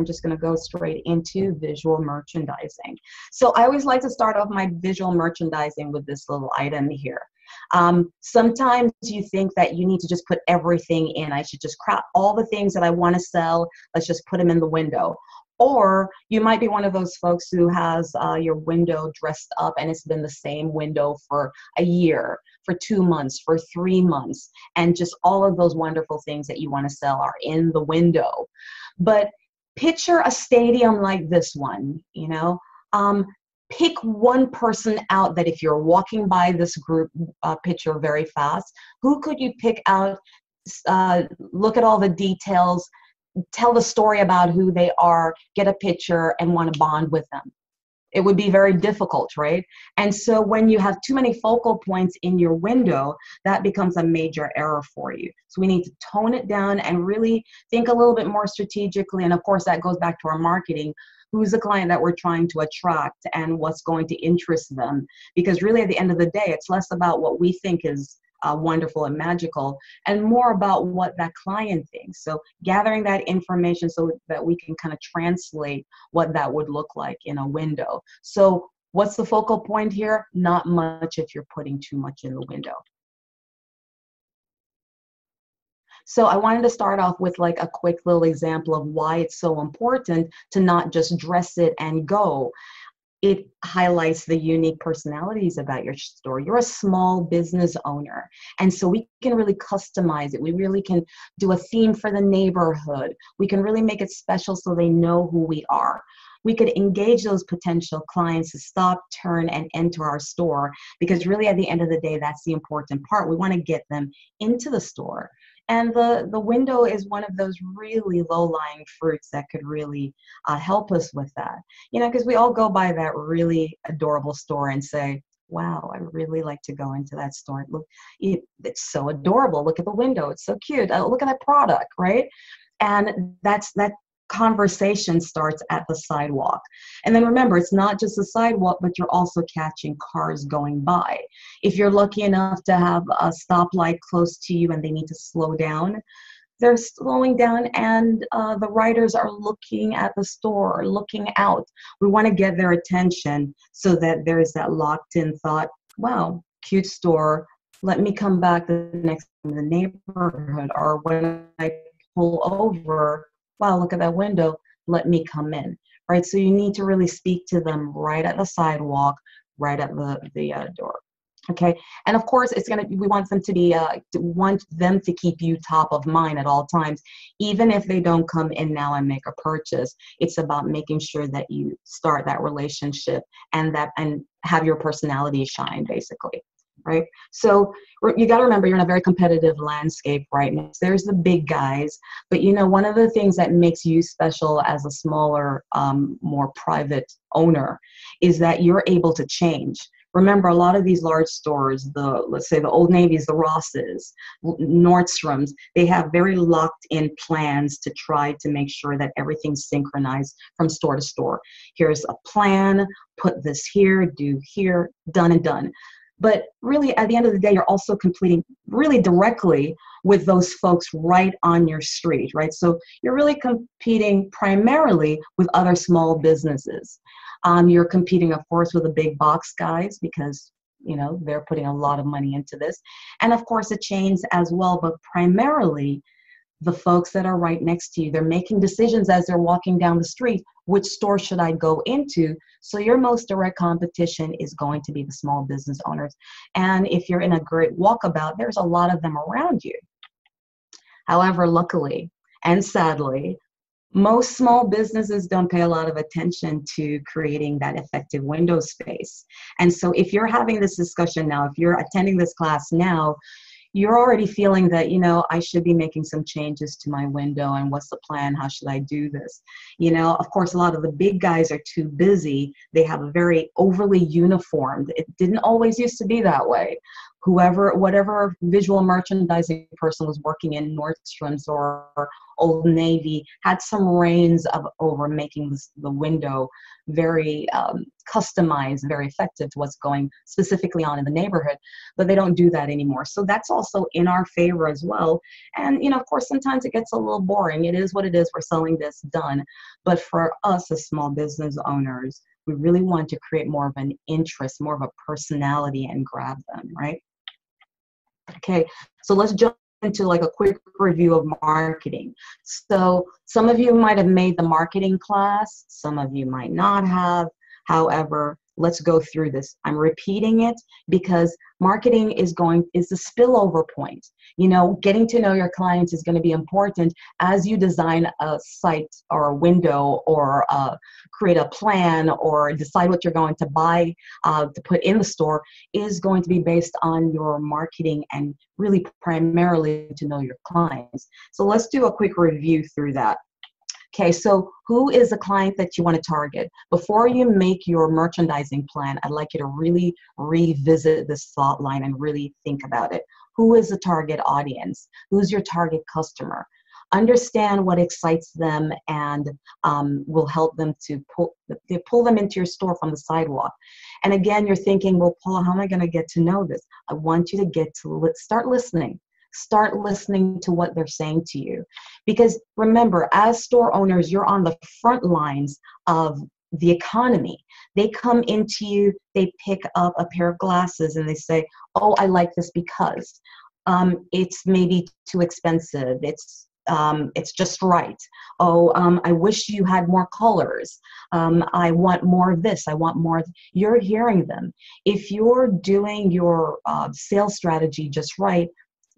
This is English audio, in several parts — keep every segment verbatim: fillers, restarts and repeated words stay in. I'm just going to go straight into visual merchandising. So I always like to start off my visual merchandising with this little item here. Um, sometimes you think that you need to just put everything in. I should just crop all the things that I want to sell. Let's just put them in the window. Or you might be one of those folks who has uh, your window dressed up, and it's been the same window for a year, for two months, for three months, and just all of those wonderful things that you want to sell are in the window. But picture a stadium like this one, you know. Um, Pick one person out that if you're walking by this group uh, picture very fast, who could you pick out? Uh, look at all the details, tell the story about who they are, get a picture, and want to bond with them. It would be very difficult, right? And so when you have too many focal points in your window, that becomes a major error for you. So we need to tone it down and really think a little bit more strategically. And of course, that goes back to our marketing. Who's the client that we're trying to attract and what's going to interest them? Because really at the end of the day, it's less about what we think is uh, wonderful and magical and more about what that client thinks. So gathering that information so that we can kind of translate what that would look like in a window. So what's the focal point here? Not much if you're putting too much in the window. So I wanted to start off with like a quick little example of why it's so important to not just dress it and go. It highlights the unique personalities about your store. You're a small business owner. And so we can really customize it. We really can do a theme for the neighborhood. We can really make it special so they know who we are. We could engage those potential clients to stop, turn, and enter our store, because really at the end of the day, that's the important part. We want to get them into the store. And the, the window is one of those really low-lying fruits that could really uh, help us with that. You know, because we all go by that really adorable store and say, wow, I really like to go into that store. Look, it, it's so adorable. Look at the window. It's so cute. Oh, look at that product, right? And that's that. Conversation starts at the sidewalk. And then remember, it's not just the sidewalk, but you're also catching cars going by. If you're lucky enough to have a stoplight close to you and they need to slow down, they're slowing down and uh, the riders are looking at the store, looking out. We want to get their attention so that there is that locked in thought, wow, cute store. Let me come back the next time in the neighborhood, or when I pull over, wow, look at that window, let me come in, right? So you need to really speak to them right at the sidewalk, right at the, the uh, door, okay? And of course, it's gonna, we want them to be, uh, want them to keep you top of mind at all times, even if they don't come in now and make a purchase. It's about making sure that you start that relationship and, that, and have your personality shine, basically. Right? So you got to remember, you're in a very competitive landscape right now. There's the big guys, but you know, one of the things that makes you special as a smaller, um, more private owner is that you're able to change. Remember, a lot of these large stores, the let's say the Old Navy's, the Ross's, Nordstrom's, they have very locked in plans to try to make sure that everything's synchronized from store to store. Here's a plan, put this here, do here, done and done. But really, at the end of the day, you're also competing really directly with those folks right on your street, right? So you're really competing primarily with other small businesses. Um, you're competing, of course, with the big box guys because, you know, they're putting a lot of money into this. And, of course, the chains as well, but primarily the folks that are right next to you. They're making decisions as they're walking down the street, which store should I go into? So your most direct competition is going to be the small business owners. And if you're in a great walkabout, there's a lot of them around you. However, luckily and sadly, most small businesses don't pay a lot of attention to creating that effective window space. And so if you're having this discussion now, if you're attending this class now, you're already feeling that, you know, I should be making some changes to my window, and what's the plan? How should I do this? You know, of course, a lot of the big guys are too busy. They have a very overly uniformed. It didn't always used to be that way, whoever, whatever visual merchandising person was working in Nordstrom's or Old Navy had some reins of over making this, the window very um, customized, very effective to what's going specifically on in the neighborhood, but they don't do that anymore. So that's also in our favor as well. And, you know, of course, sometimes it gets a little boring. It is what it is. We're selling this done. But for us as small business owners, we really want to create more of an interest, more of a personality and grab them, right? Okay, so let's jump into like a quick review of marketing. So some of you might have made the marketing class, some of you might not have. However, let's go through this. I'm repeating it because marketing is going is the spillover point. You know, getting to know your clients is going to be important as you design a site or a window or uh, create a plan or decide what you're going to buy uh, to put in the store is going to be based on your marketing and really primarily to know your clients. So let's do a quick review through that. Okay, so who is the client that you want to target? Before you make your merchandising plan, I'd like you to really revisit this thought line and really think about it. Who is the target audience? Who's your target customer? Understand what excites them and um, will help them to pull, pull them into your store from the sidewalk. And again, you're thinking, well, Paula, how am I going to get to know this? I want you to get to start listening. Start listening to what they're saying to you. Because remember, as store owners, you're on the front lines of the economy. They come into you, they pick up a pair of glasses and they say, oh, I like this because um, it's maybe too expensive. It's Um, it's just right. Oh, um, I wish you had more colors. Um, I want more of this. I want more. Of you're hearing them. If you're doing your uh, sales strategy just right,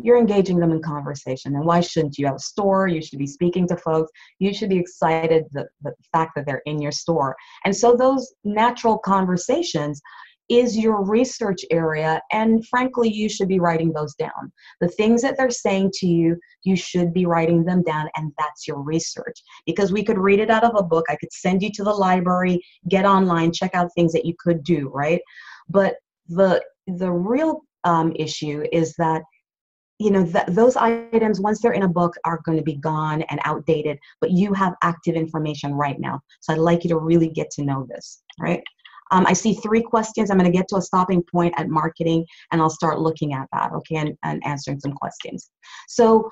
you're engaging them in conversation. And why shouldn't you have a store? You should be speaking to folks. You should be excited the, the fact that they're in your store. And so those natural conversations is your research area, and frankly, you should be writing those down. The things that they're saying to you, you should be writing them down, and that's your research. Because we could read it out of a book. I could send you to the library, get online, check out things that you could do, right? But the, the real um, issue is that you know, th those items, once they're in a book, are going to be gone and outdated, but you have active information right now. So I'd like you to really get to know this, right? Um, I see three questions. I'm going to get to a stopping point at marketing, and I'll start looking at that, okay, and, and answering some questions. So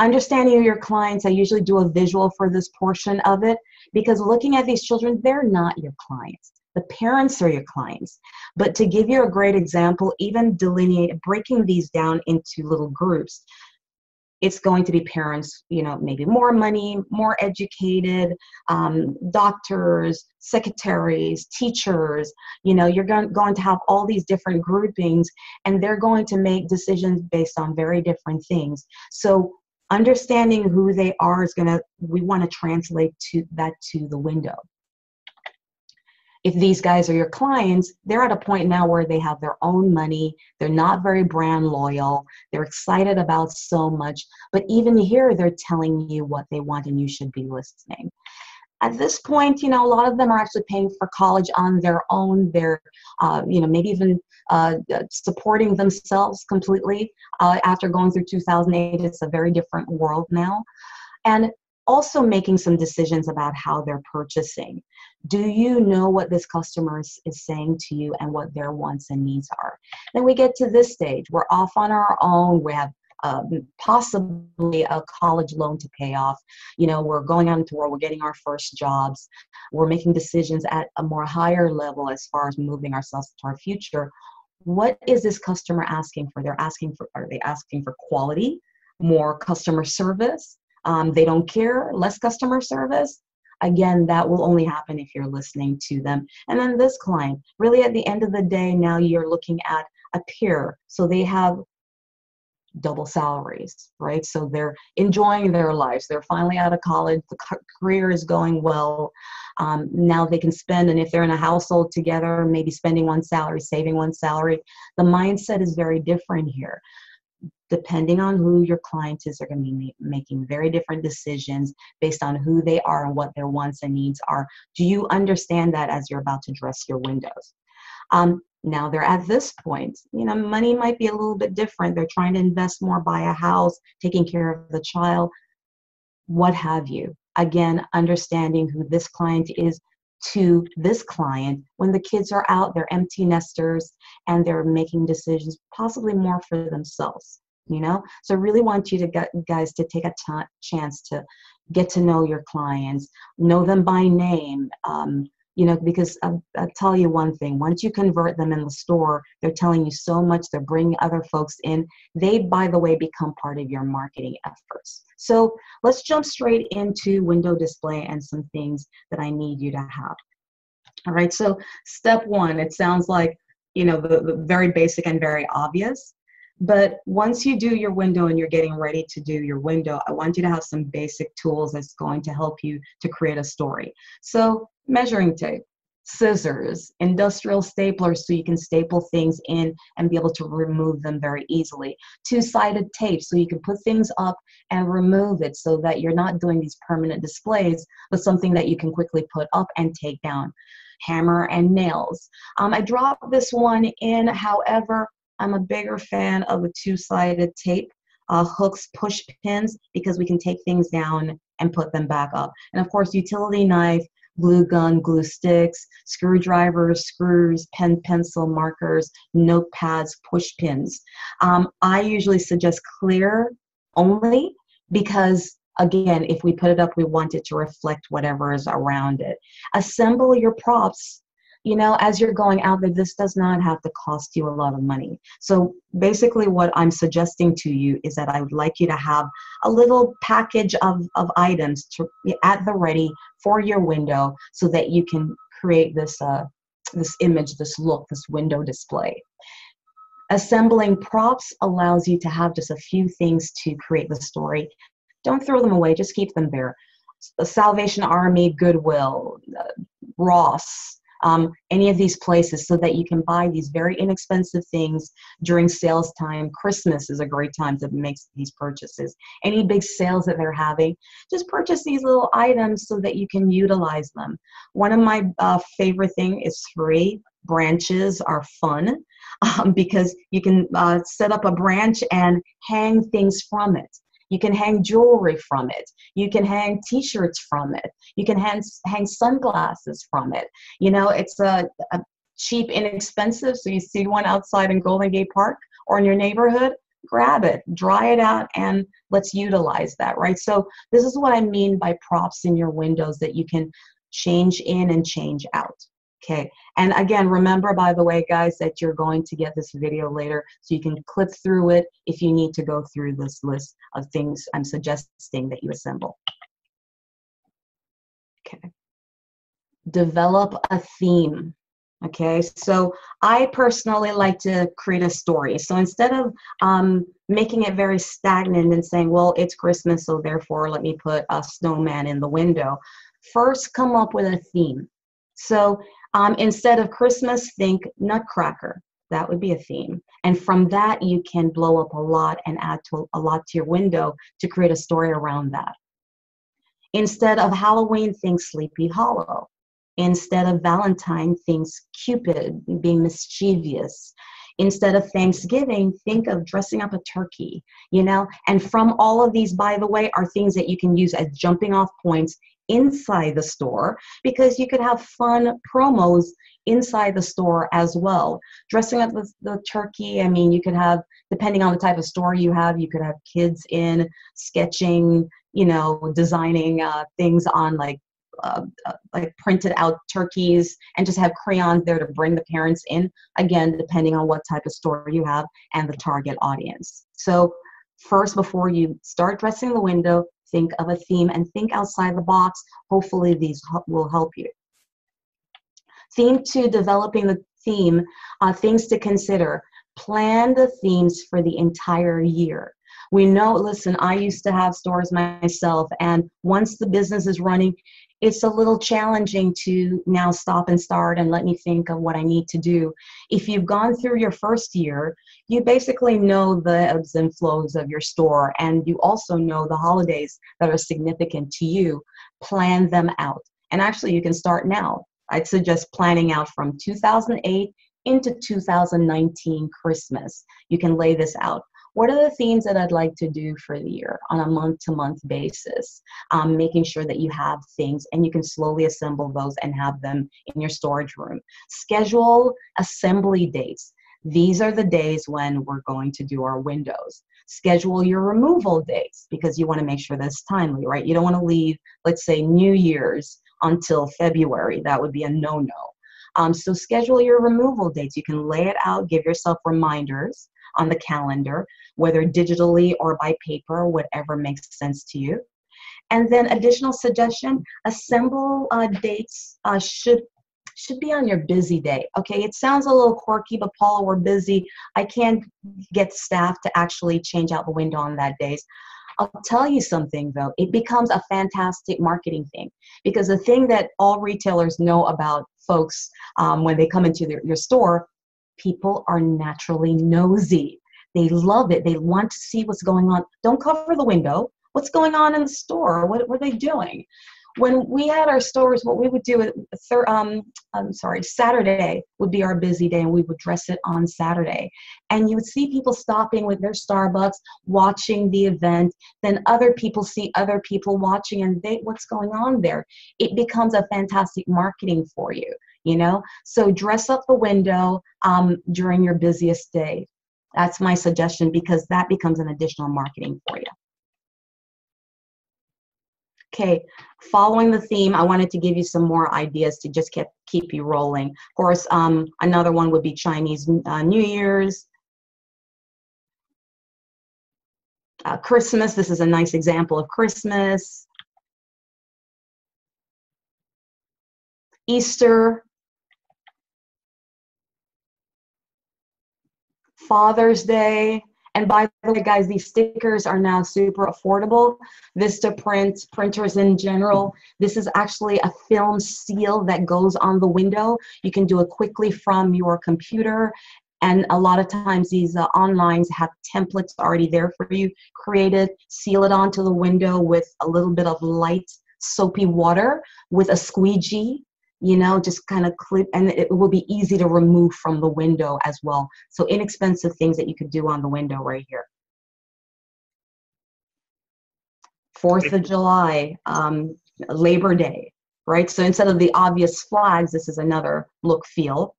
understanding your clients, I usually do a visual for this portion of it, because looking at these children, they're not your clients. The parents are your clients. But to give you a great example, even delineate, breaking these down into little groups, it's going to be parents, you know, maybe more money, more educated, um, doctors, secretaries, teachers, you know, you're going, going to have all these different groupings, and they're going to make decisions based on very different things. So understanding who they are is going to, we want to translate to that to the window. If these guys are your clients, they're at a point now where they have their own money. They're not very brand loyal. They're excited about so much. But even here, they're telling you what they want, and you should be listening. At this point, you know, a lot of them are actually paying for college on their own. They're, uh, you know, maybe even uh, supporting themselves completely. Uh, after going through two thousand eight, it's a very different world now. And also making some decisions about how they're purchasing. Do you know what this customer is, is saying to you and what their wants and needs are? Then we get to this stage. We're off on our own. We have um, possibly a college loan to pay off. You know, we're going out into the world. We're getting our first jobs. We're making decisions at a more higher level as far as moving ourselves to our future. What is this customer asking for? They're asking for, are they asking for quality, more customer service? Um, they don't care, less customer service. Again, that will only happen if you're listening to them. And then this client, really at the end of the day, now you're looking at a peer. So they have double salaries, right? So they're enjoying their lives. They're finally out of college. The career is going well. Um, now they can spend, and if they're in a household together, maybe spending one salary, saving one salary. The mindset is very different here. Depending on who your client is, they're going to be making very different decisions based on who they are and what their wants and needs are. Do you understand that as you're about to dress your windows? Um, Now they're at this point, you know, money might be a little bit different. They're trying to invest more, buy a house, taking care of the child, what have you. Again, understanding who this client is to this client. When the kids are out, they're empty nesters and they're making decisions possibly more for themselves, you know? So I really want you to get, guys to take a t- chance to get to know your clients, know them by name, um, you know, because I'll, I'll tell you one thing, once you convert them in the store, they're telling you so much, they're bringing other folks in. They, by the way, become part of your marketing efforts. So let's jump straight into window display and some things that I need you to have. All right, so step one, it sounds like, you know, the, the very basic and very obvious, but once you do your window and you're getting ready to do your window, I want you to have some basic tools that's going to help you to create a story. So measuring tape, scissors, industrial staplers so you can staple things in and be able to remove them very easily. Two-sided tape so you can put things up and remove it so that you're not doing these permanent displays, but something that you can quickly put up and take down. Hammer and nails. Um, I dropped this one in, however, I'm a bigger fan of the two-sided tape, uh, hooks, push pins, because we can take things down and put them back up. And of course, utility knife, glue gun, glue sticks, screwdrivers, screws, pen, pencil, markers, notepads, push pins. Um, I usually suggest clear only because, again, if we put it up, we want it to reflect whatever is around it. Assemble your props, you know, as you're going out there. This does not have to cost you a lot of money. So basically what I'm suggesting to you is that I would like you to have a little package of, of items to, at the ready for your window so that you can create this, uh, this image, this look, this window display. Assembling props allows you to have just a few things to create the story. Don't throw them away, just keep them there. The Salvation Army, Goodwill, uh, Ross, Um, any of these places, so that you can buy these very inexpensive things during sales time. Christmas is a great time to make these purchases. Any big sales that they're having, just purchase these little items so that you can utilize them. One of my uh, favorite thing is free. Branches are fun um, because you can uh, set up a branch and hang things from it. You can hang jewelry from it. You can hang t-shirts from it. You can hang, hang sunglasses from it. You know, it's a, a cheap, inexpensive, so you see one outside in Golden Gate Park or in your neighborhood, grab it, dry it out, and let's utilize that, right? So this is what I mean by props in your windows that you can change in and change out. Okay, and again, remember, by the way, guys, that you're going to get this video later, so you can clip through it if you need to go through this list of things I'm suggesting that you assemble. Okay, develop a theme. Okay, so I personally like to create a story. So instead of um, making it very stagnant and saying, well, it's Christmas, so therefore let me put a snowman in the window, first come up with a theme. So um, instead of Christmas, think Nutcracker. That would be a theme. And from that, you can blow up a lot and add to a lot to your window to create a story around that. Instead of Halloween, think Sleepy Hollow. Instead of Valentine, think Cupid being mischievous. Instead of Thanksgiving, think of dressing up a turkey, you know? And from all of these, by the way, are things that you can use as jumping off points inside the store, because you could have fun promos inside the store as well. Dressing up the, the turkey, I mean, you could have, depending on the type of store you have, you could have kids in sketching, you know, designing uh, things on like uh, like printed out turkeys, and just have crayons there to bring the parents in, again, depending on what type of store you have and the target audience. So first, before you start dressing the window, think of a theme and think outside the box. Hopefully these will help you. Theme two, developing the theme, uh, things to consider. Plan the themes for the entire year. We know, listen, I used to have stores myself, and once the business is running, it's a little challenging to now stop and start and let me think of what I need to do. If you've gone through your first year, you basically know the ebbs and flows of your store, and you also know the holidays that are significant to you. Plan them out. And actually, you can start now. I'd suggest planning out from two thousand eight into two thousand nineteen Christmas. You can lay this out. What are the themes that I'd like to do for the year on a month-to-month basis? Um, making sure that you have things and you can slowly assemble those and have them in your storage room. Schedule assembly dates. These are the days when we're going to do our windows. Schedule your removal dates because you want to make sure that's timely, right? You don't want to leave, let's say, New Year's until February. That would be a no-no. Um, so schedule your removal dates. You can lay it out, give yourself reminders on the calendar, whether digitally or by paper, whatever makes sense to you. And then additional suggestion, assemble uh, dates uh, should should be on your busy day. Okay, it sounds a little quirky, but Paula, we're busy. I can't get staff to actually change out the window on that day. I'll tell you something though, it becomes a fantastic marketing thing, because the thing that all retailers know about folks um, when they come into their, your store, people are naturally nosy. They love it. They want to see what's going on. Don't cover the window. What's going on in the store? What, what are they doing? When we had our stores, what we would do, um, I'm sorry, Saturday would be our busy day, and we would dress it on Saturday. And you would see people stopping with their Starbucks, watching the event. Then other people see other people watching, and they, what's going on there? It becomes a fantastic marketing for you, you know? So dress up the window um, during your busiest day. That's my suggestion, because that becomes an additional marketing for you. Okay, following the theme, I wanted to give you some more ideas to just keep, keep you rolling. Of course, um, another one would be Chinese uh, New Year's. Uh, Christmas, this is a nice example of Christmas. Easter. Father's Day. And by the way, guys, these stickers are now super affordable. Vista Print, printers in general. This is actually a film seal that goes on the window. You can do it quickly from your computer. And a lot of times these uh, onlines have templates already there for you. Create it, seal it onto the window with a little bit of light soapy water with a squeegee. You know, just kind of clip, and it will be easy to remove from the window as well. So inexpensive things that you could do on the window right here. fourth of July, um, Labor Day, right? So instead of the obvious flags, this is another look feel.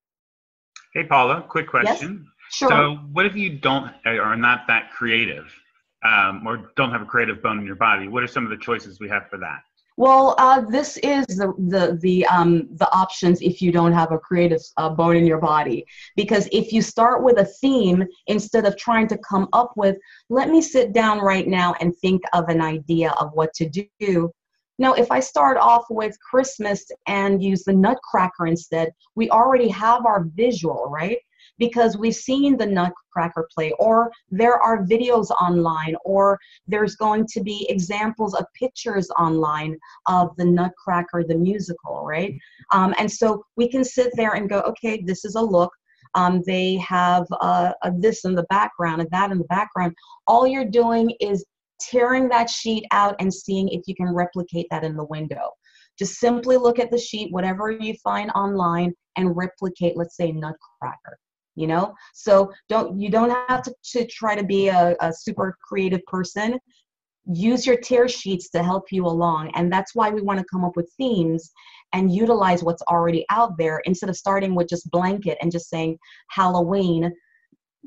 Hey, Paula, quick question. Yes? Sure. So what if you don't, or are not that creative, um, or don't have a creative bone in your body? What are some of the choices we have for that? Well, uh, this is the the the um, the options if you don't have a creative uh, bone in your body, because if you start with a theme instead of trying to come up with, let me sit down right now and think of an idea of what to do. Now, if I start off with Christmas and use the Nutcracker instead, we already have our visual, right? Because we've seen the Nutcracker play, or there are videos online, or there's going to be examples of pictures online of the Nutcracker, the musical, right? Um, and so we can sit there and go, okay, this is a look. Um, they have uh, a this in the background and that in the background. All you're doing is tearing that sheet out and seeing if you can replicate that in the window. Just simply look at the sheet, whatever you find online, and replicate, let's say, Nutcracker. You know, so don't you don't have to, to try to be a, a super creative person. Use your tear sheets to help you along. And that's why we want to come up with themes and utilize what's already out there instead of starting with just blanket and just saying Halloween,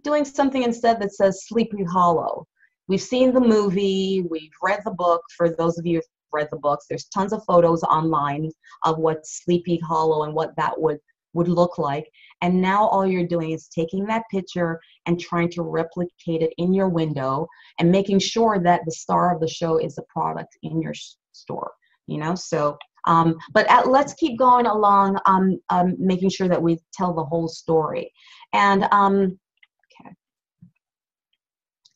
doing something instead that says Sleepy Hollow. We've seen the movie. We've read the book. For those of you who've read the books, there's tons of photos online of what Sleepy Hollow and what that would would look like. And now all you're doing is taking that picture and trying to replicate it in your window and making sure that the star of the show is the product in your store, you know? So, um, but at, let's keep going along, um, um, making sure that we tell the whole story. And, um, okay.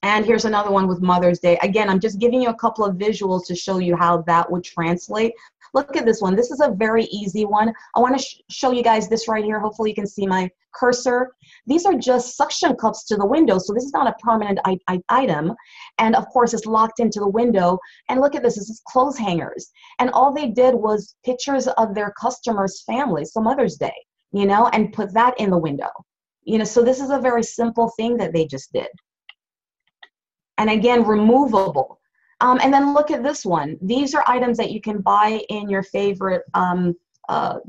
And here's another one with Mother's Day. Again, I'm just giving you a couple of visuals to show you how that would translate. Look at this one. This is a very easy one. I want to sh show you guys this right here. Hopefully you can see my cursor. These are just suction cups to the window. So this is not a permanent I I item. And of course it's locked into the window. And look at this, this is clothes hangers. And all they did was pictures of their customers' families, so Mother's Day, you know, and put that in the window. You know, so this is a very simple thing that they just did. And again, removable. Um, and then look at this one. These are items that you can buy in your favorite um, uh,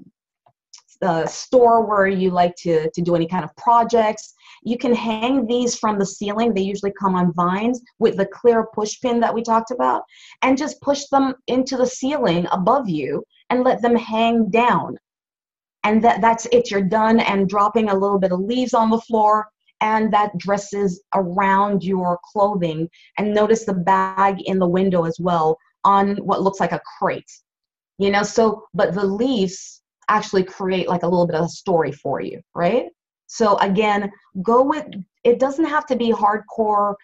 uh, store where you like to, to do any kind of projects. You can hang these from the ceiling. They usually come on vines with the clear push pin that we talked about, and just push them into the ceiling above you and let them hang down. And that, that's it, you're done, and dropping a little bit of leaves on the floor, and that dresses around your clothing. And notice the bag in the window as well on what looks like a crate. You know, so, but the leaves actually create like a little bit of a story for you, right? So again, go with, it doesn't have to be hardcore.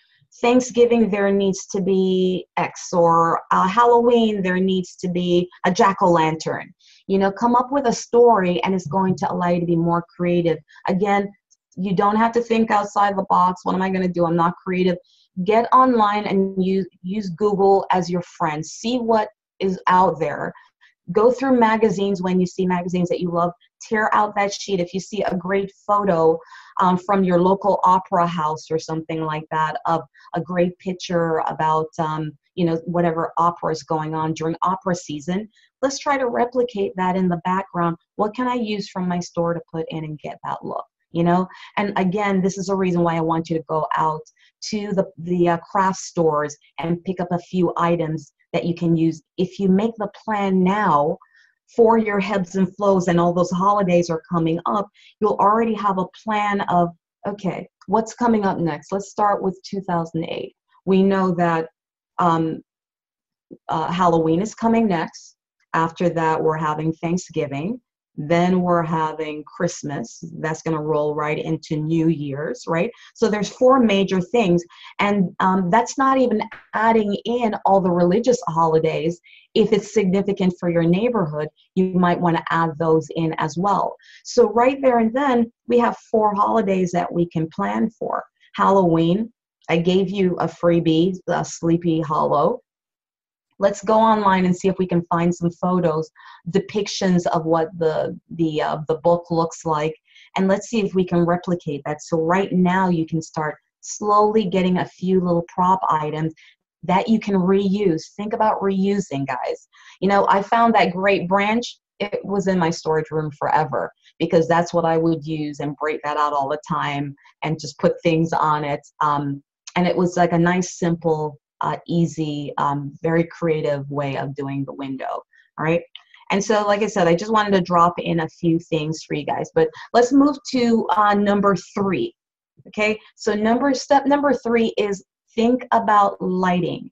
Thanksgiving, there needs to be X, or uh, Halloween, there needs to be a jack-o'-lantern. You know, come up with a story, and it's going to allow you to be more creative. Again, you don't have to think outside the box. What am I going to do? I'm not creative. Get online and use, use Google as your friend. See what is out there. Go through magazines when you see magazines that you love. Tear out that sheet. If you see a great photo um, from your local opera house or something like that, of a great picture about, um, you know, whatever opera is going on during opera season, let's try to replicate that in the background. What can I use from my store to put in and get that look? You know, and again, this is a reason why I want you to go out to the, the uh, craft stores and pick up a few items that you can use. If you make the plan now for your ebbs and flows, and all those holidays are coming up, you'll already have a plan of, okay, what's coming up next? Let's start with two thousand eight. We know that um, uh, Halloween is coming next. After that, we're having Thanksgiving. Then we're having Christmas. That's going to roll right into New Year's, right? So there's four major things. And um, that's not even adding in all the religious holidays. If it's significant for your neighborhood, you might want to add those in as well. So right there and then, we have four holidays that we can plan for. Halloween, I gave you a freebie, the Sleepy Hollow. Let's go online and see if we can find some photos, depictions of what the, the, uh, the book looks like, and let's see if we can replicate that. So right now you can start slowly getting a few little prop items that you can reuse. Think about reusing, guys. You know, I found that great branch. It was in my storage room forever, because that's what I would use and break that out all the time and just put things on it. Um, and it was like a nice, simple, Uh, easy, um, very creative way of doing the window. All right. And so, like I said, I just wanted to drop in a few things for you guys, but let's move to uh, number three. Okay. So number step number three is think about lighting.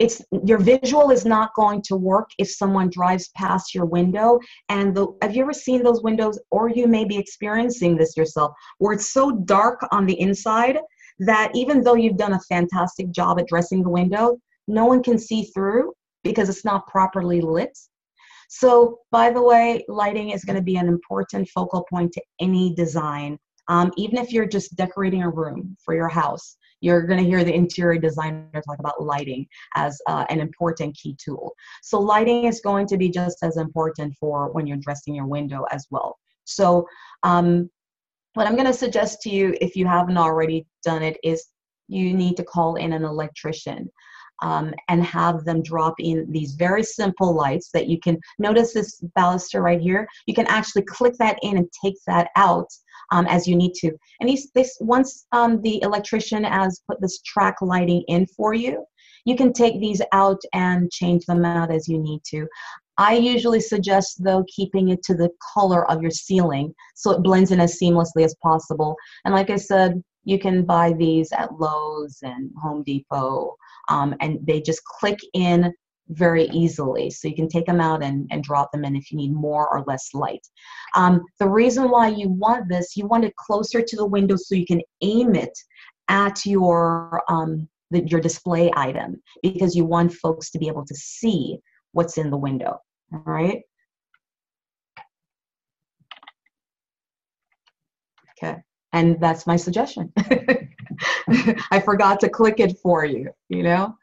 It's your visual is not going to work if someone drives past your window. And the, have you ever seen those windows, or you may be experiencing this yourself, where it's so dark on the inside that even though you've done a fantastic job at dressing the window, no one can see through because it's not properly lit. So, by the way, lighting is going to be an important focal point to any design. Um, even if you're just decorating a room for your house, you're going to hear the interior designer talk about lighting as uh, an important key tool. So lighting is going to be just as important for when you're dressing your window as well. So, um, what I'm going to suggest to you, if you haven't already done it, is you need to call in an electrician um, and have them drop in these very simple lights that you can, notice this baluster right here, you can actually click that in and take that out um, as you need to. And these, this, once um, the electrician has put this track lighting in for you, you can take these out and change them out as you need to. I usually suggest, though, keeping it to the color of your ceiling so it blends in as seamlessly as possible. And like I said, you can buy these at Lowe's and Home Depot, um, and they just click in very easily. So you can take them out and, and drop them in if you need more or less light. Um, the reason why you want this, you want it closer to the window so you can aim it at your, um, the, your display item, because you want folks to be able to see what's in the window, all right? Okay, and that's my suggestion. I forgot to click it for you, you know?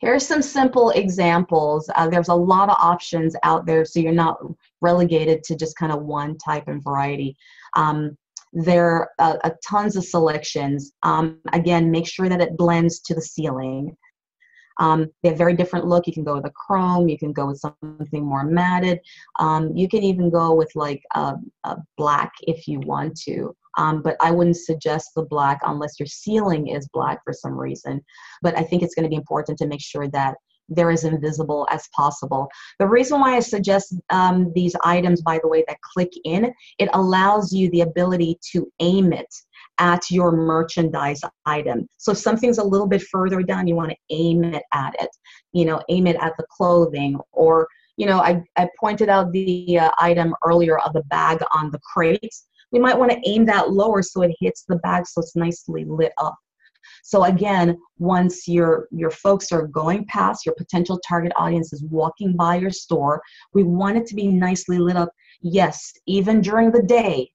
Here's some simple examples. Uh, there's a lot of options out there, so you're not relegated to just kind of one type and variety. Um, there are uh, tons of selections. Um, again, make sure that it blends to the ceiling. Um, they have very different look. You can go with a chrome. You can go with something more matted. Um, you can even go with like a, a black if you want to. Um, but I wouldn't suggest the black unless your ceiling is black for some reason. But I think it's going to be important to make sure that they're as invisible as possible. The reason why I suggest um, these items, by the way, that click in, it allows you the ability to aim it at your merchandise item. So if something's a little bit further down, you want to aim it at it, you know, aim it at the clothing. Or, you know, I, I pointed out the uh, item earlier of the bag on the crate. We might want to aim that lower so it hits the bag so it's nicely lit up. So again, once your, your folks are going past, your potential target audience is walking by your store, we want it to be nicely lit up. Yes, even during the day,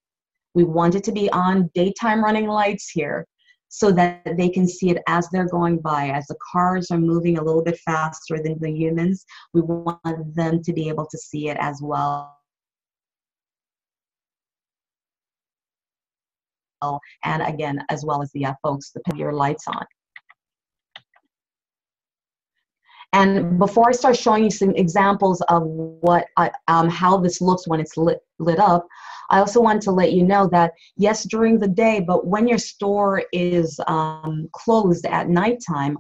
we want it to be on daytime running lights here so that they can see it as they're going by. As the cars are moving a little bit faster than the humans, we want them to be able to see it as well. And again, as well as the uh, folks that put your lights on. And before I start showing you some examples of what I, um, how this looks when it's lit, lit up, I also want to let you know that, yes, during the day, but when your store is um, closed at nighttime,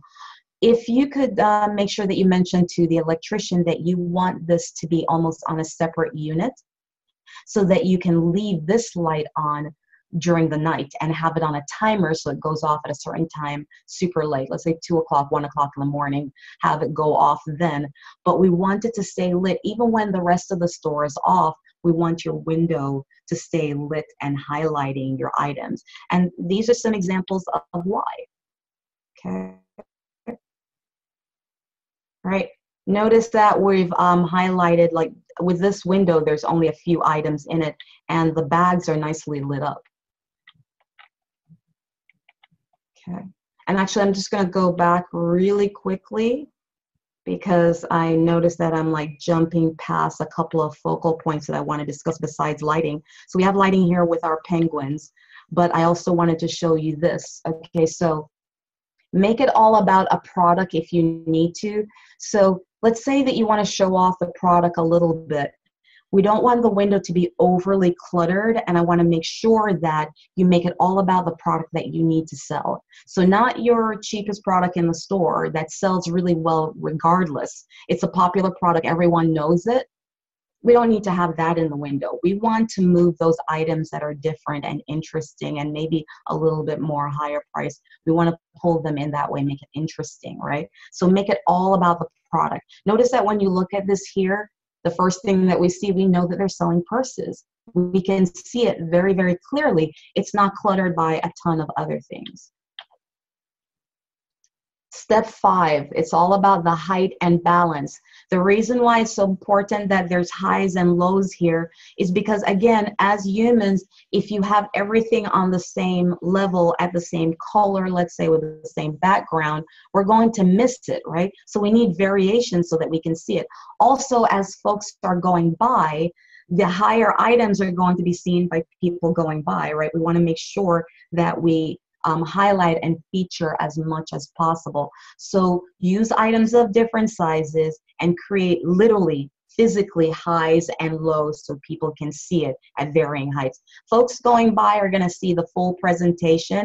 if you could uh, make sure that you mention to the electrician that you want this to be almost on a separate unit so that you can leave this light on during the night and have it on a timer so it goes off at a certain time super late. Let's say two o'clock, one o'clock in the morning, have it go off then. But we want it to stay lit even when the rest of the store is off. We want your window to stay lit and highlighting your items. And these are some examples of why. Okay. All right. Notice that we've um, highlighted, like with this window, there's only a few items in it and the bags are nicely lit up. Okay, and actually I'm just going to go back really quickly because I noticed that I'm like jumping past a couple of focal points that I want to discuss besides lighting. So we have lighting here with our penguins, but I also wanted to show you this. Okay, so make it all about a product if you need to. So let's say that you want to show off the product a little bit. We don't want the window to be overly cluttered, and I want to make sure that you make it all about the product that you need to sell. So not your cheapest product in the store that sells really well regardless. It's a popular product. Everyone knows it. We don't need to have that in the window. We want to move those items that are different and interesting and maybe a little bit more higher price. We want to pull them in that way, make it interesting, right? So make it all about the product. Notice that when you look at this here, the first thing that we see, we know that they're selling purses. We can see it very, very clearly. It's not cluttered by a ton of other things. Step five, it's all about the height and balance. The reason why it's so important that there's highs and lows here is because, again, as humans, if you have everything on the same level at the same color, let's say with the same background, we're going to miss it, right? So we need variation so that we can see it. Also, as folks are going by, the higher items are going to be seen by people going by, right? We want to make sure that we Um, highlight and feature as much as possible. So use items of different sizes and create literally, physically highs and lows so people can see it at varying heights. Folks going by are going to see the full presentation,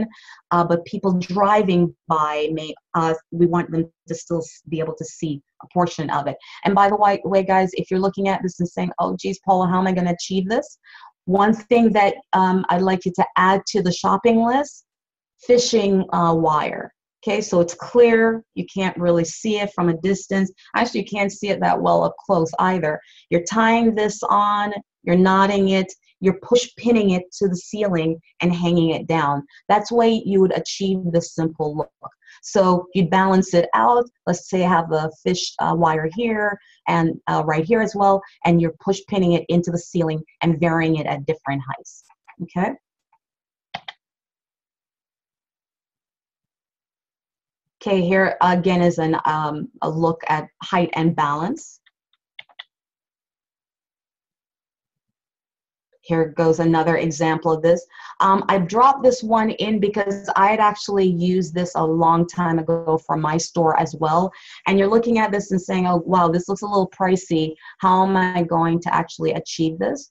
uh, but people driving by, may uh, we want them to still be able to see a portion of it. And by the way, guys, if you're looking at this and saying, oh, geez, Paula, how am I going to achieve this? One thing that um, I'd like you to add to the shopping list, fishing uh, wire. Okay, so it's clear. You can't really see it from a distance. Actually, you can't see it that well up close either. You're tying this on, you're knotting it, you're push pinning it to the ceiling and hanging it down. That's the way you would achieve this simple look. So you balance it out. Let's say I have a fish uh, wire here and uh, right here as well, and you're push pinning it into the ceiling and varying it at different heights. Okay. Okay, here again is an, um, a look at height and balance. Here goes another example of this. Um, I dropped this one in because I had actually used this a long time ago for my store as well. And you're looking at this and saying, oh, wow, this looks a little pricey. How am I going to actually achieve this?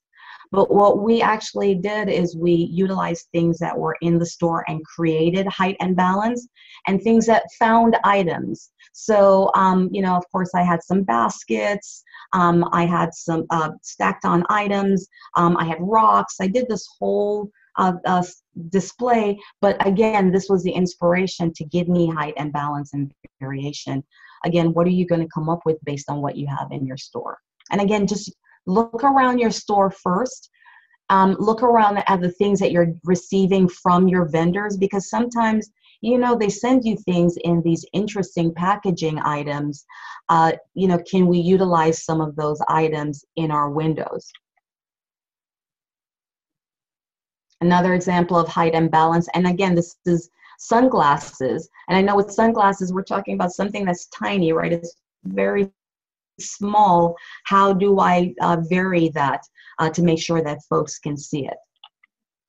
But what we actually did is we utilized things that were in the store and created height and balance, and things that found items. So, um, you know, of course, I had some baskets. Um, I had some uh, stacked on items. Um, I had rocks. I did this whole uh, uh, display. But again, this was the inspiration to give me height and balance and variation. Again, what are you going to come up with based on what you have in your store? And again, just look around your store first. Um, look around at the things that you're receiving from your vendors, because sometimes, you know, they send you things in these interesting packaging items. Uh, you know, can we utilize some of those items in our windows? Another example of height and balance, and again, this is sunglasses. And I know with sunglasses, we're talking about something that's tiny, right? It's very small. How do I uh, vary that uh, to make sure that folks can see it?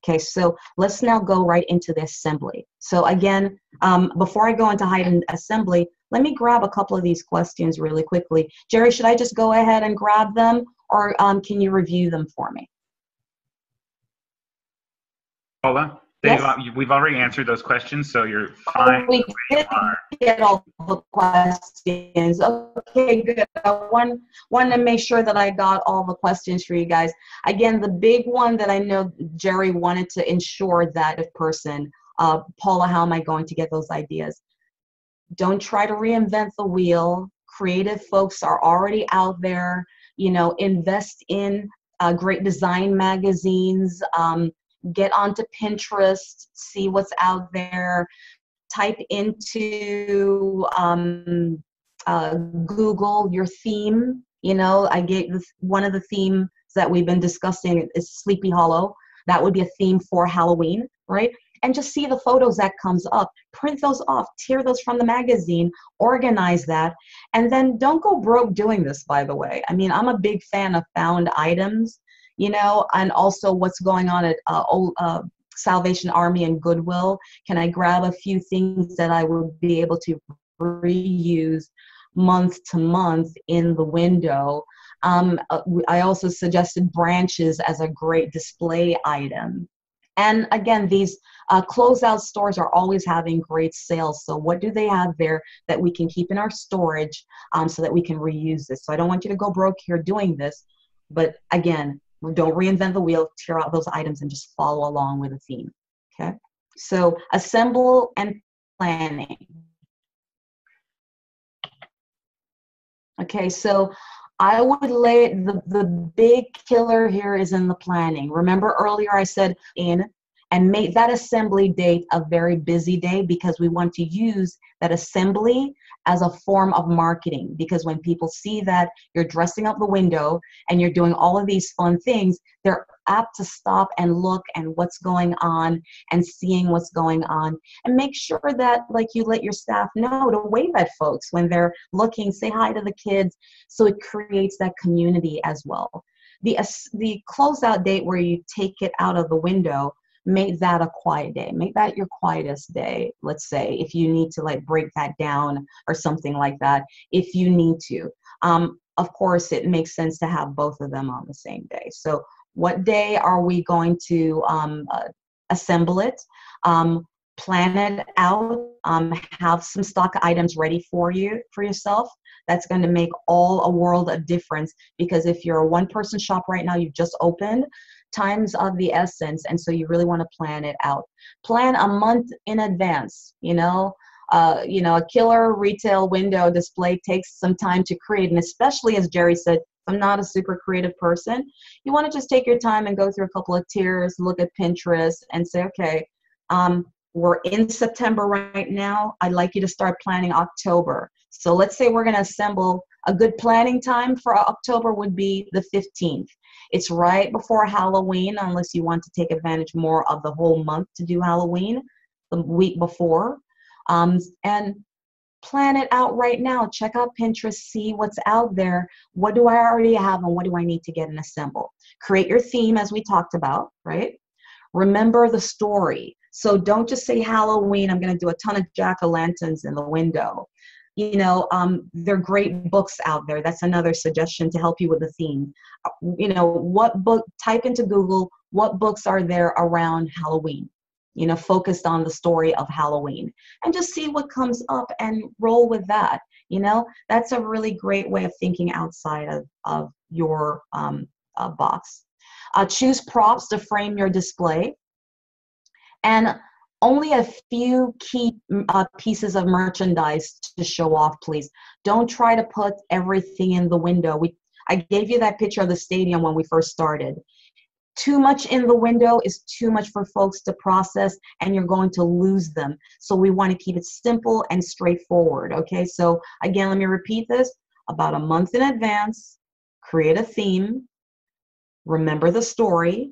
Okay, so let's now go right into the assembly. So again, um, before I go into height and assembly, let me grab a couple of these questions really quickly. Jerry, should I just go ahead and grab them, or um, can you review them for me? Paula, yes? They've, we've already answered those questions, so you're fine. Oh, we did get all the questions. Okay, good. I want, want to make sure that I got all the questions for you guys. Again, the big one that I know Jerry wanted to ensure that if person, uh, Paula, how am I going to get those ideas? Don't try to reinvent the wheel. Creative folks are already out there. You know, invest in uh, great design magazines. Um, get onto Pinterest, see what's out there. Type into um, uh, Google your theme. You know, I get this, one of the themes that we've been discussing is Sleepy Hollow. That would be a theme for Halloween, right? And just see the photos that comes up, print those off, tear those from the magazine, organize that, and then don't go broke doing this, by the way. I mean, I'm a big fan of found items, you know, and also what's going on at uh, old, uh, Salvation Army and Goodwill. Can I grab a few things that I will be able to reuse month to month in the window? Um, I also suggested branches as a great display item. And again, these uh, closeout stores are always having great sales. So what do they have there that we can keep in our storage um, so that we can reuse this? So I don't want you to go broke here doing this. But again, don't reinvent the wheel. Tear out those items and just follow along with the theme. Okay. So assemble and planning. Okay. So I would lay it, the, the big killer here is in the planning. Remember earlier I said in, and make that assembly date a very busy day, because we want to use that assembly as a form of marketing. Because when people see that you're dressing up the window and you're doing all of these fun things, they're apt to stop and look and what's going on and seeing what's going on. And make sure that, like, you let your staff know to wave at folks when they're looking, say hi to the kids. So it creates that community as well. The, uh, the closeout date where you take it out of the window, make that a quiet day. Make that your quietest day, let's say, if you need to, like, break that down or something like that, if you need to. Um, of course, it makes sense to have both of them on the same day. So what day are we going to um, uh, assemble it, um, plan it out, um, have some stock items ready for you, for yourself? That's going to make all a world of difference, because if you're a one-person shop right now, you've just opened, time's of the essence, and so you really want to plan it out. Plan a month in advance. You know, uh, you know, a killer retail window display takes some time to create, and especially, as Jerry said, I'm not a super creative person. You want to just take your time and go through a couple of tiers, look at Pinterest, and say, okay, um, we're in September right now. I'd like you to start planning October. So let's say we're going to assemble. A good planning time for October would be the fifteenth. It's right before Halloween, unless you want to take advantage more of the whole month to do Halloween the week before. Um, and plan it out right now. Check out Pinterest, see what's out there. What do I already have and what do I need to get and assemble? Create your theme as we talked about, right? Remember the story. So don't just say Halloween, I'm going to do a ton of jack-o'-lanterns in the window. You know, um, there are great books out there. That's another suggestion to help you with the theme. You know, what book, type into Google, what books are there around Halloween? You know, focused on the story of Halloween, and just see what comes up and roll with that. You know, that's a really great way of thinking outside of, of your um, uh, box. Uh, choose props to frame your display. And only a few key uh, pieces of merchandise to show off, please. Don't try to put everything in the window. We, I gave you that picture of the stadium when we first started. Too much in the window is too much for folks to process, and you're going to lose them. So we want to keep it simple and straightforward, okay? So again, let me repeat this. About a month in advance, create a theme, remember the story,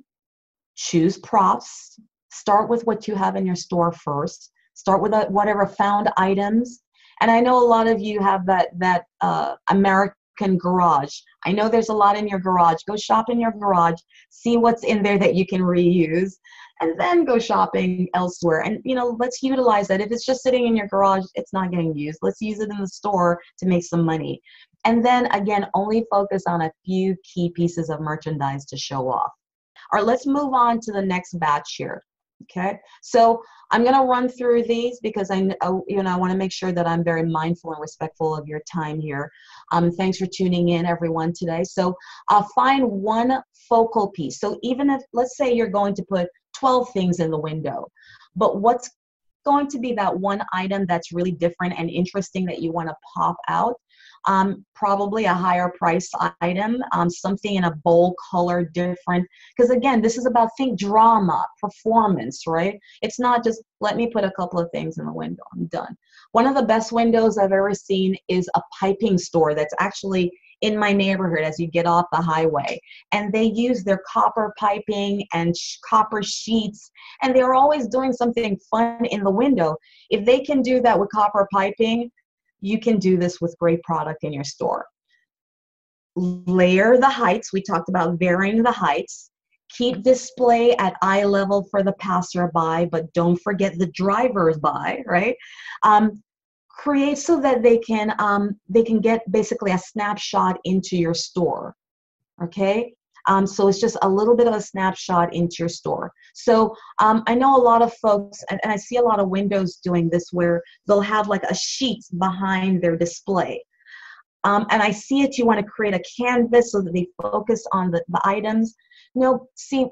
choose props, start with what you have in your store first, start with whatever found items. And I know a lot of you have that, that uh, American garage. I know there's a lot in your garage. Go shop in your garage, see what's in there that you can reuse, and then go shopping elsewhere. And you know, let's utilize that. If it's just sitting in your garage, it's not getting used. Let's use it in the store to make some money. And then again, only focus on a few key pieces of merchandise to show off. All right, let's move on to the next batch here. Okay, so I'm going to run through these because I, you know, I want to make sure that I'm very mindful and respectful of your time here. Um, thanks for tuning in, everyone, today. So uh, find one focal piece. So even if, let's say you're going to put twelve things in the window, but what's going to be that one item that's really different and interesting that you want to pop out? Um, probably a higher price item, um, something in a bold color, different. Because again, this is about, think drama, performance, right? It's not just, let me put a couple of things in the window, I'm done. One of the best windows I've ever seen is a piping store that's actually in my neighborhood as you get off the highway. And they use their copper piping and sh copper sheets, and they're always doing something fun in the window. If they can do that with copper piping, you can do this with great product in your store. Layer the heights. We talked about varying the heights. Keep display at eye level for the passerby, but don't forget the driver's by, right? Um, create so that they can, um, they can get basically a snapshot into your store, okay? Um, so it's just a little bit of a snapshot into your store. So um, I know a lot of folks, and, and I see a lot of windows doing this, where they'll have like a sheet behind their display. Um, and I see it, you want to create a canvas so that they focus on the, the items. No, see,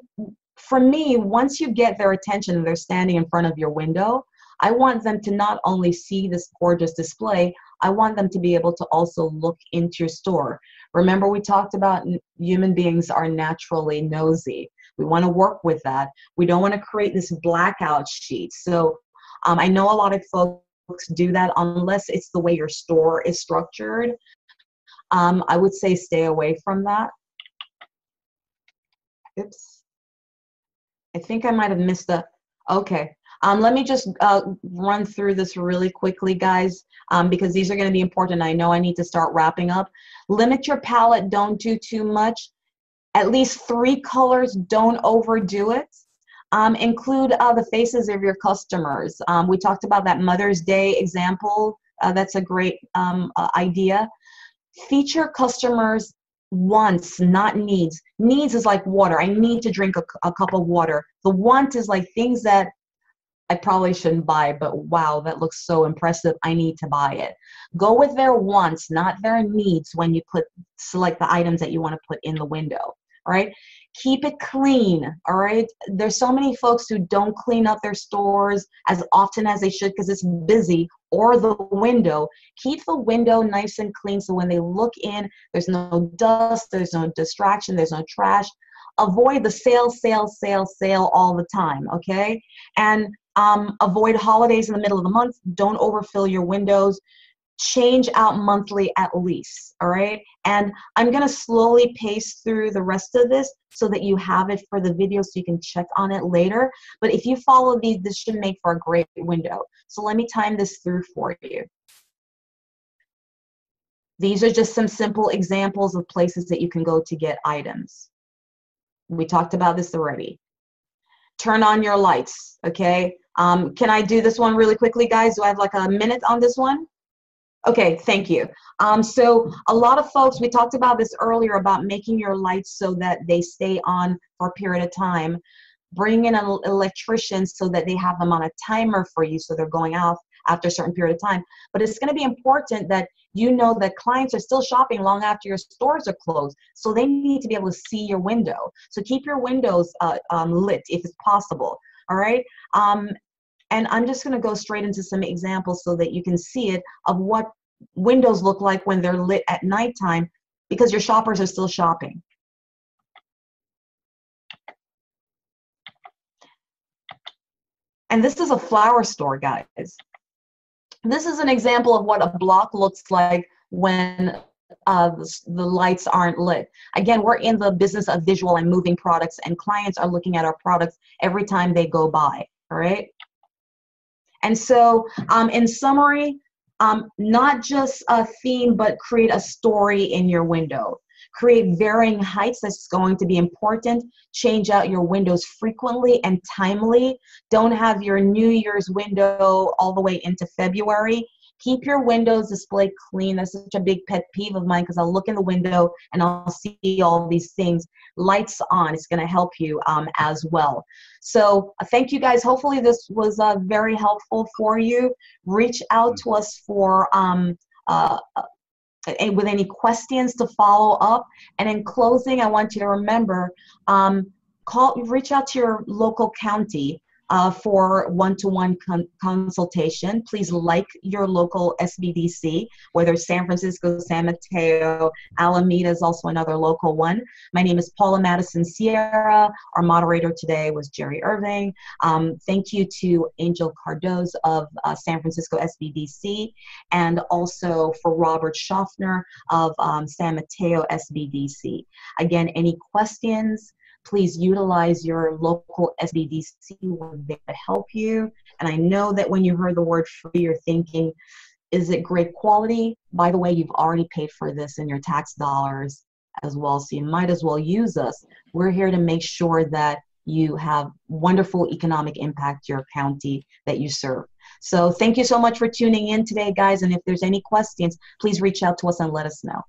for me, once you get their attention and they're standing in front of your window, I want them to not only see this gorgeous display, I want them to be able to also look into your store. Remember, we talked about human beings are naturally nosy. We want to work with that. We don't want to create this blackout sheet. So um, I know a lot of folks do that unless it's the way your store is structured. Um, I would say stay away from that. Oops. I think I might have missed a, okay. Um, let me just uh, run through this really quickly, guys, um, because these are going to be important. I know I need to start wrapping up. Limit your palette. Don't do too much. At least three colors. Don't overdo it. Um, include uh, the faces of your customers. Um, we talked about that Mother's Day example. Uh, that's a great um, uh, idea. Feature customers' wants, not needs. Needs is like water. I need to drink a, a cup of water. The want is like things that I probably shouldn't buy, but wow, that looks so impressive, I need to buy it. Go with their wants, not their needs, when you put, select the items that you want to put in the window, all right? Keep it clean, all right? There's so many folks who don't clean up their stores as often as they should because it's busy, or the window. Keep the window nice and clean so when they look in, there's no dust, there's no distraction, there's no trash. Avoid the sale, sale, sale, sale all the time, okay? And Um, avoid holidays in the middle of the month. Don't overfill your windows. Change out monthly at least, all right? And I'm going to slowly pace through the rest of this so that you have it for the video so you can check on it later. But if you follow these, this should make for a great window. So let me time this through for you. These are just some simple examples of places that you can go to get items. We talked about this already. Turn on your lights, okay? Um, can I do this one really quickly, guys? Do I have like a minute on this one? Okay, thank you. Um, so a lot of folks, we talked about this earlier about making your lights so that they stay on for a period of time. Bring in an electrician so that they have them on a timer for you, so they're going out after a certain period of time. But it's going to be important that you know that clients are still shopping long after your stores are closed, so they need to be able to see your window. So keep your windows uh, um, lit if it's possible, all right? Um, and I'm just going to go straight into some examples so that you can see it of what windows look like when they're lit at nighttime, because your shoppers are still shopping. And this is a flower store, guys. This is an example of what a block looks like when uh, the lights aren't lit. Again, we're in the business of visual and moving products, and clients are looking at our products every time they go by, all right? And so um, in summary, um, not just a theme, but create a story in your window. Create varying heights, that's going to be important. Change out your windows frequently and timely. Don't have your New Year's window all the way into February. Keep your windows display clean. That's such a big pet peeve of mine, because I'll look in the window and I'll see all these things. Lights on, it's gonna help you um, as well. So uh, thank you guys. Hopefully this was uh, very helpful for you. Reach out to us for, um, uh, and with any questions to follow up. And in closing, I want you to remember, um, call, reach out to your local county uh, for one-to-one con consultation. Please like your local S B D C, whether San Francisco, San Mateo, Alameda is also another local one. My name is Paula Madison Sierra. Our moderator today was Jerry Irving. Um, thank you to Angel Cardoz of uh, San Francisco S B D C, and also for Robert Schaffner of um, San Mateo S B D C. Again, any questions? Please utilize your local S B D C. We're there to help you. And I know that when you heard the word free, you're thinking, is it great quality? By the way, you've already paid for this in your tax dollars as well, so you might as well use us. We're here to make sure that you have wonderful economic impact to your county that you serve. So thank you so much for tuning in today, guys. And if there's any questions, please reach out to us and let us know.